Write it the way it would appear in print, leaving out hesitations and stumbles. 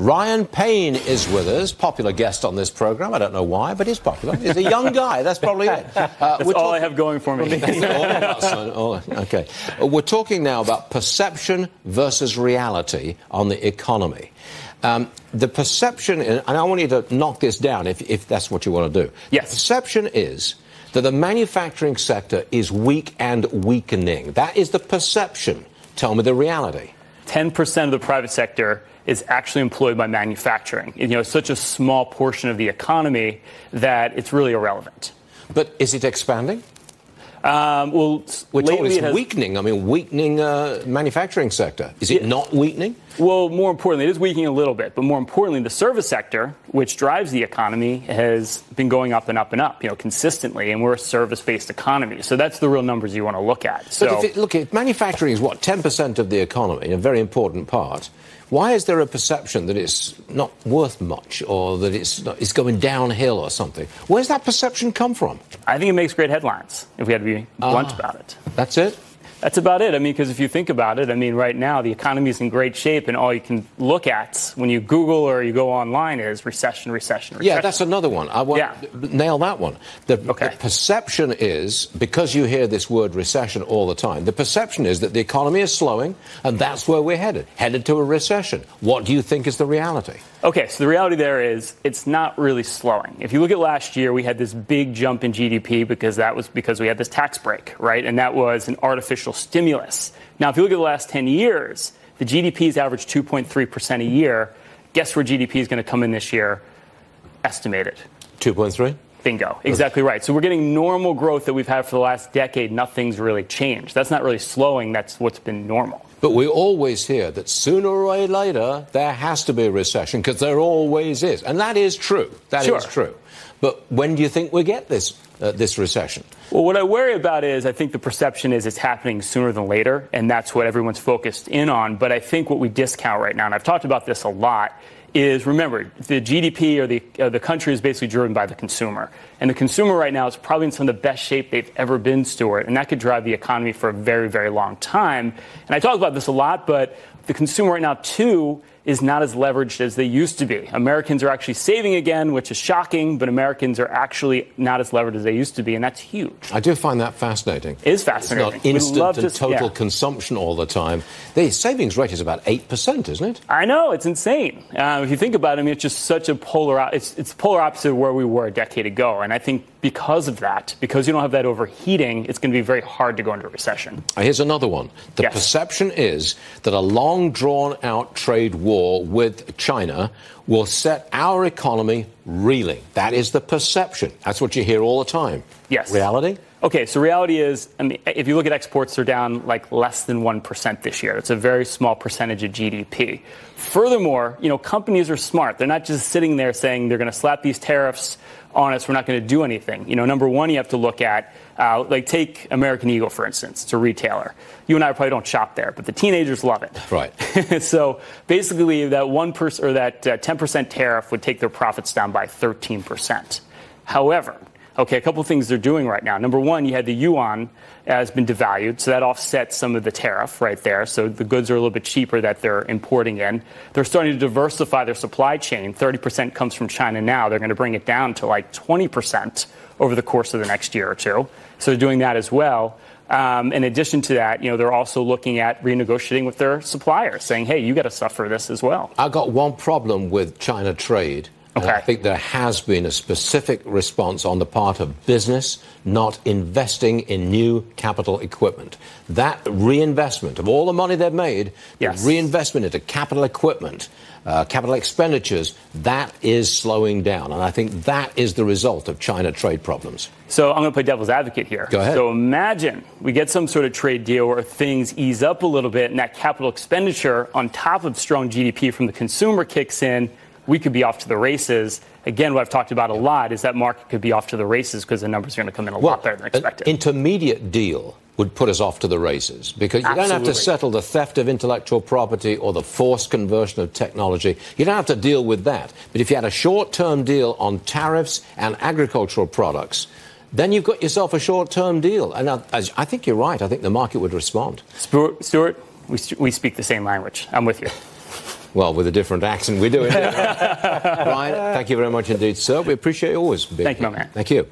Ryan Payne is with us, popular guest on this program. I don't know why, but he's popular. He's a young guy. That's probably it. That's all I have going for me. That's all of us. Okay. We're talking now about perception versus reality on the economy. The perception, and I want you to knock this down if that's what you want to do. Yes. The perception is that the manufacturing sector is weak and weakening. That is the perception. Tell me the reality. 10% of the private sector is actually employed by manufacturing. You know, it's such a small portion of the economy that it's really irrelevant. But is it expanding? Well, we're told it's weakening. I mean, weakening manufacturing sector. Is it not weakening? Well, more importantly, it is weakening a little bit. But more importantly, the service sector, which drives the economy, has been going up and up and up, you know, consistently. And we're a service-based economy. So that's the real numbers you want to look at. So, but if manufacturing is, what, 10% of the economy, a very important part, why is there a perception that it's not worth much or that it's going downhill or something? Where's that perception come from? I think it makes great headlines, if we had to be blunt about it. That's it? That's about it. I mean, because if you think about it, I mean, right now the economy is in great shape, and all you can look at when you Google or you go online is recession, recession, recession. Yeah, that's another one. I want to nail that one. The perception is, because you hear this word recession all the time, the perception is that the economy is slowing, and that's where we're headed to a recession. What do you think is the reality? Okay, so the reality there is it's not really slowing. If you look at last year, we had this big jump in GDP because we had this tax break, right? And that was an artificial stimulus. Now, if you look at the last 10 years, the GDP's averaged 2.3% a year. Guess where GDP is going to come in this year? Estimated. 2.3? Bingo. Exactly right. So we're getting normal growth that we've had for the last decade. Nothing's really changed. That's not really slowing. That's what's been normal. But we always hear that sooner or later there has to be a recession, because there always is. And that is true. That is true. But when do you think we get this recession? Well, what I worry about is I think the perception is it's happening sooner than later, and that's what everyone's focused in on. But I think what we discount right now, and I've talked about this a lot, is, remember, the GDP or the country is basically driven by the consumer. And the consumer right now is probably in some of the best shape they've ever been, Stuart, and that could drive the economy for a very, very long time. And I talk about this a lot, but the consumer right now, too, is not as leveraged as they used to be. Americans are actually saving again, which is shocking, but Americans are actually not as leveraged as they used to be, and that's huge. I do find that fascinating. It is fascinating. It's not instant and total consumption all the time. The savings rate is about 8%, isn't it? I know, it's insane. If you think about it, I mean, it's just such a it's polar opposite of where we were a decade ago, and I think because of that, because you don't have that overheating, it's going to be very hard to go into a recession. Here's another one. The perception is that a long, drawn-out trade war with China will set our economy reeling. That is the perception. That's what you hear all the time. Yes. Reality? Okay, so reality is, I mean, if you look at exports, they're down like less than 1% this year. It's a very small percentage of GDP. Furthermore, you know, companies are smart. They're not just sitting there saying they're going to slap these tariffs on us, we're not going to do anything. You know, number one, you have to look at, like, take American Eagle, for instance. It's a retailer. You and I probably don't shop there, but the teenagers love it. Right. So basically, that 10% tariff would take their profits down by 13%. However, okay, a couple of things they're doing right now. Number one, you had the yuan has been devalued, so that offsets some of the tariff right there. So the goods are a little bit cheaper that they're importing in. They're starting to diversify their supply chain. 30% comes from China now. They're going to bring it down to like 20% over the course of the next year or two. So they're doing that as well. In addition to that, you know, they're also looking at renegotiating with their suppliers, saying, hey, you got to suffer this as well. I got one problem with China trade. Okay. I think there has been a specific response on the part of business not investing in new capital equipment. That reinvestment of all the money they've made, reinvestment into capital equipment, capital expenditures, that is slowing down. And I think that is the result of China trade problems. So I'm going to play devil's advocate here. Go ahead. So imagine we get some sort of trade deal where things ease up a little bit and that capital expenditure on top of strong GDP from the consumer kicks in. We could be off to the races. Again, what I've talked about a lot is that market could be off to the races because the numbers are going to come in a lot better than expected. An intermediate deal would put us off to the races because you don't have to settle the theft of intellectual property or the forced conversion of technology. You don't have to deal with that. But if you had a short-term deal on tariffs and agricultural products, then you've got yourself a short-term deal. And I think you're right. I think the market would respond. Stuart, we speak the same language. I'm with you. Well, with a different accent, we do it. Ryan, thank you very much indeed, sir. We appreciate you always being here. Thank you, my man. Thank you.